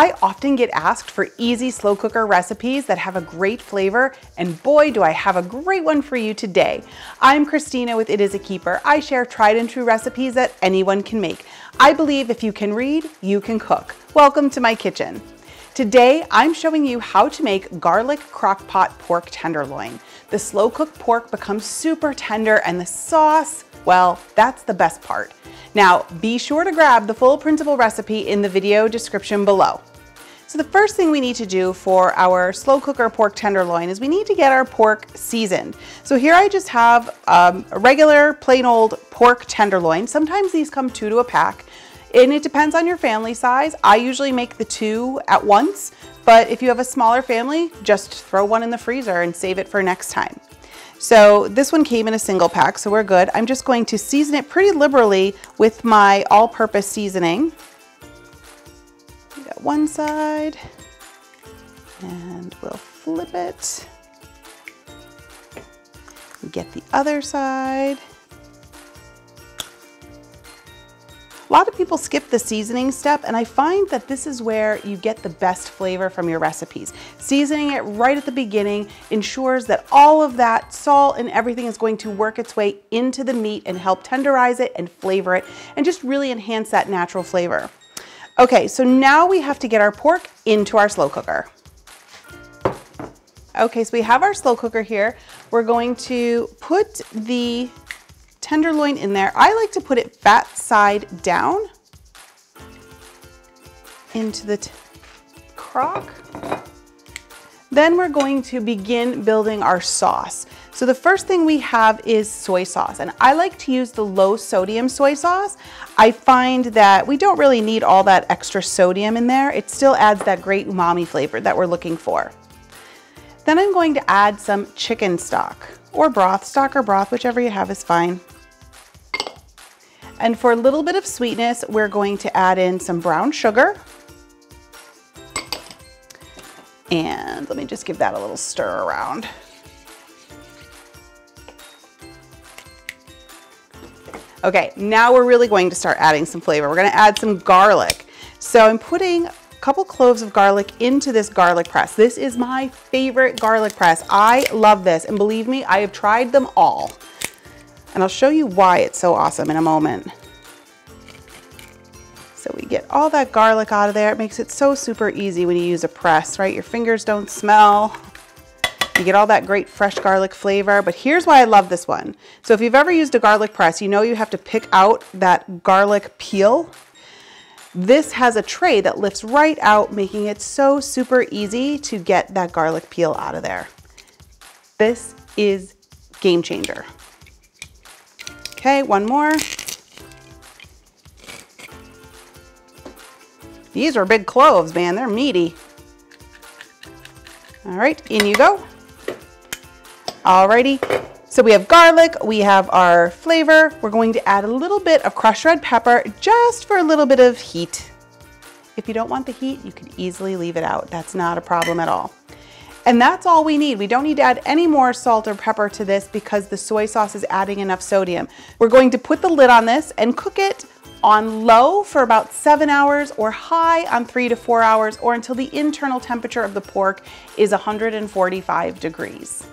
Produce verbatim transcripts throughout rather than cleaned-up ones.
I often get asked for easy slow cooker recipes that have a great flavor, and boy, do I have a great one for you today. I'm Christina with It Is a Keeper. I share tried and true recipes that anyone can make. I believe if you can read, you can cook. Welcome to my kitchen. Today, I'm showing you how to make garlic crock pot pork tenderloin. The slow cooked pork becomes super tender and the sauce, well, that's the best part. Now, be sure to grab the full printable recipe in the video description below. So the first thing we need to do for our slow cooker pork tenderloin is we need to get our pork seasoned. So here I just have um, a regular plain old pork tenderloin. Sometimes these come two to a pack, and it depends on your family size. I usually make the two at once, but if you have a smaller family, just throw one in the freezer and save it for next time. So this one came in a single pack, so we're good. I'm just going to season it pretty liberally with my all-purpose seasoning. We got one side, and we'll flip it. Get the other side. A lot of people skip the seasoning step, and I find that this is where you get the best flavor from your recipes. Seasoning it right at the beginning ensures that all of that salt and everything is going to work its way into the meat and help tenderize it and flavor it and just really enhance that natural flavor. Okay, so now we have to get our pork into our slow cooker. Okay, so we have our slow cooker here. We're going to put the tenderloin in there. I like to put it fat side down into the crock. Then we're going to begin building our sauce. So the first thing we have is soy sauce, and I like to use the low sodium soy sauce. I find that we don't really need all that extra sodium in there. It still adds that great umami flavor that we're looking for. Then I'm going to add some chicken stock or broth, stock or broth, whichever you have is fine. And for a little bit of sweetness, we're going to add in some brown sugar. And let me just give that a little stir around. Okay, now we're really going to start adding some flavor. We're gonna add some garlic. So I'm putting a couple cloves of garlic into this garlic press. This is my favorite garlic press. I love this, and believe me, I have tried them all. And I'll show you why it's so awesome in a moment. So we get all that garlic out of there. It makes it so super easy when you use a press, right? Your fingers don't smell. You get all that great fresh garlic flavor, but here's why I love this one. So if you've ever used a garlic press, you know you have to pick out that garlic peel. This has a tray that lifts right out, making it so super easy to get that garlic peel out of there. This is game changer. Okay, one more. These are big cloves, man, they're meaty. All right, in you go. Alrighty, so we have garlic, we have our flavor. We're going to add a little bit of crushed red pepper just for a little bit of heat. If you don't want the heat, you can easily leave it out. That's not a problem at all. And that's all we need. We don't need to add any more salt or pepper to this because the soy sauce is adding enough sodium. We're going to put the lid on this and cook it on low for about seven hours or high on three to four hours or until the internal temperature of the pork is one hundred forty-five degrees.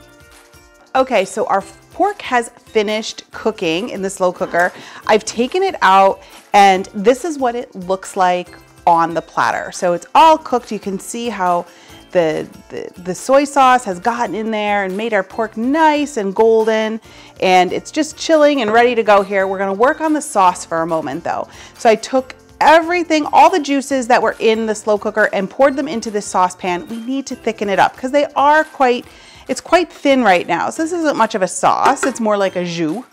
Okay, so our pork has finished cooking in the slow cooker. I've taken it out and this is what it looks like on the platter. So it's all cooked. You can see how The, the, the soy sauce has gotten in there and made our pork nice and golden, and it's just chilling and ready to go here. We're gonna work on the sauce for a moment though. So I took everything, all the juices that were in the slow cooker and poured them into this saucepan. We need to thicken it up because they are quite, it's quite thin right now. So this isn't much of a sauce, it's more like a jus.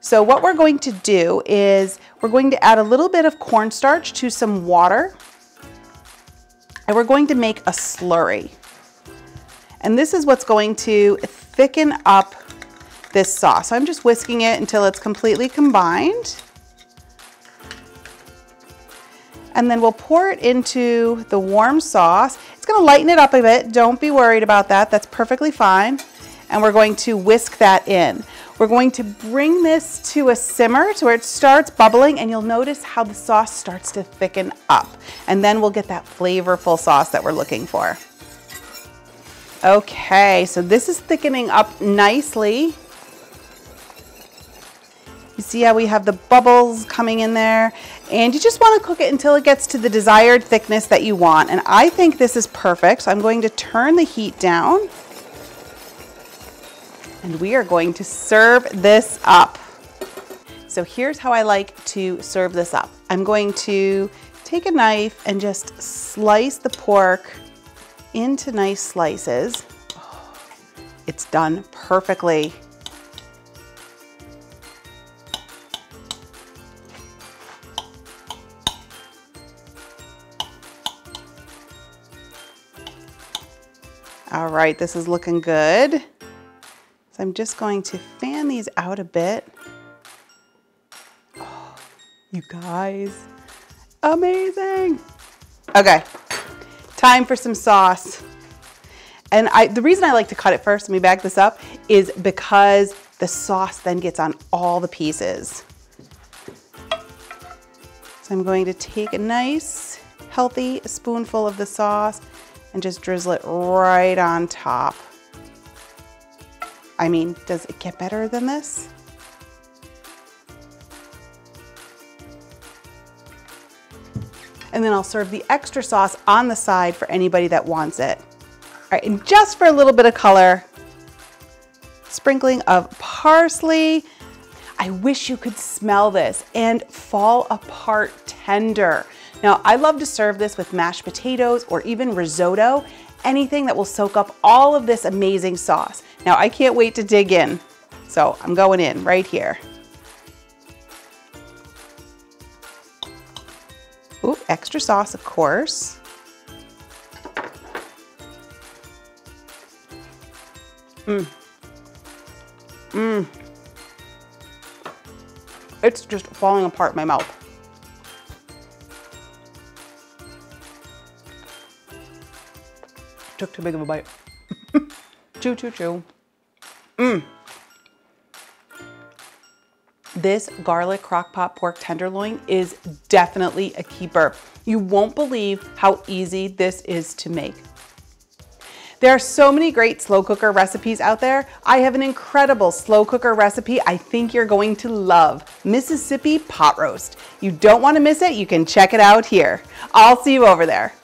So what we're going to do is we're going to add a little bit of cornstarch to some water. And we're going to make a slurry. And this is what's going to thicken up this sauce. So I'm just whisking it until it's completely combined. And then we'll pour it into the warm sauce. It's gonna lighten it up a bit. Don't be worried about that. That's perfectly fine. And we're going to whisk that in. We're going to bring this to a simmer to where it starts bubbling, and you'll notice how the sauce starts to thicken up. And then we'll get that flavorful sauce that we're looking for. Okay, so this is thickening up nicely. You see how we have the bubbles coming in there, and you just want to cook it until it gets to the desired thickness that you want. And I think this is perfect. So I'm going to turn the heat down, and we are going to serve this up. So here's how I like to serve this up. I'm going to take a knife and just slice the pork into nice slices. It's done perfectly. All right, this is looking good. So I'm just going to fan these out a bit. Oh, you guys, amazing. Okay, time for some sauce. And I, the reason I like to cut it first, let me back this up, is because the sauce then gets on all the pieces. So I'm going to take a nice, healthy spoonful of the sauce and just drizzle it right on top. I mean, does it get better than this? And then I'll serve the extra sauce on the side for anybody that wants it. All right, and just for a little bit of color, sprinkling of parsley. I wish you could smell this and fall apart tender. Now, I love to serve this with mashed potatoes or even risotto, anything that will soak up all of this amazing sauce. Now, I can't wait to dig in, so I'm going in right here. Ooh, extra sauce, of course. Mmm. Mmm. It's just falling apart in my mouth. Took too big of a bite. Chew, chew, chew. Mmm. This garlic crock pot pork tenderloin is definitely a keeper. You won't believe how easy this is to make. There are so many great slow cooker recipes out there. I have an incredible slow cooker recipe I think you're going to love, Mississippi pot roast. You don't want to miss it. You can check it out here. I'll see you over there.